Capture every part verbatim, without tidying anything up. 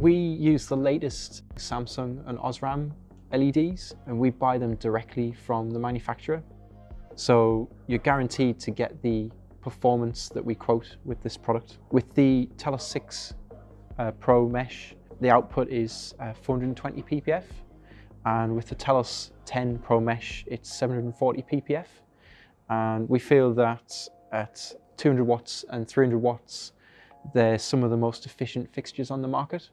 We use the latest Samsung and Osram L E Ds, and we buy them directly from the manufacturer. So you're guaranteed to get the performance that we quote with this product. With the Telos six uh, Pro Mesh, the output is uh, four hundred twenty P P F, and with the Telos ten Pro Mesh, it's seven hundred forty P P F. And we feel that at two hundred watts and three hundred watts, they're some of the most efficient fixtures on the market.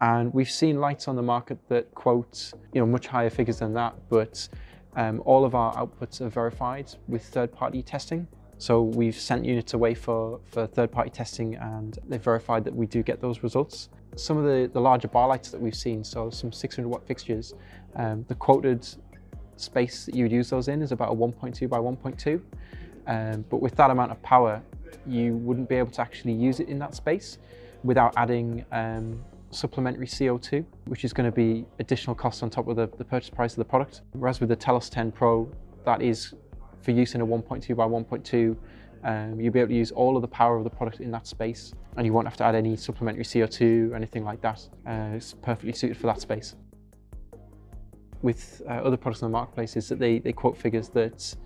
And we've seen lights on the market that quote, you know, much higher figures than that, but um, all of our outputs are verified with third-party testing. So we've sent units away for, for third-party testing, and they've verified that we do get those results. Some of the, the larger bar lights that we've seen, so some six hundred watt fixtures, um, the quoted space that you would use those in is about a one point two by one point two. Um, but with that amount of power, you wouldn't be able to actually use it in that space without adding um, supplementary C O two, which is going to be additional costs on top of the, the purchase price of the product. Whereas with the Telos ten Pro, that is for use in a one point two by one point two, um, you'll be able to use all of the power of the product in that space, and you won't have to add any supplementary C O two or anything like that. Uh, it's perfectly suited for that space. With uh, other products in the marketplace is that they, they quote figures that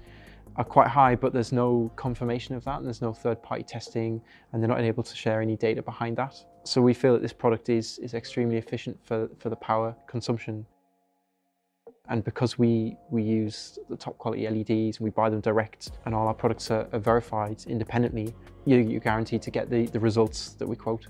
are quite high, but there's no confirmation of that, and there's no third-party testing, and they're not able to share any data behind that. So we feel that this product is, is extremely efficient for, for the power consumption. And because we, we use the top quality L E Ds, and we buy them direct, and all our products are, are verified independently, you, you're guaranteed to get the, the results that we quote.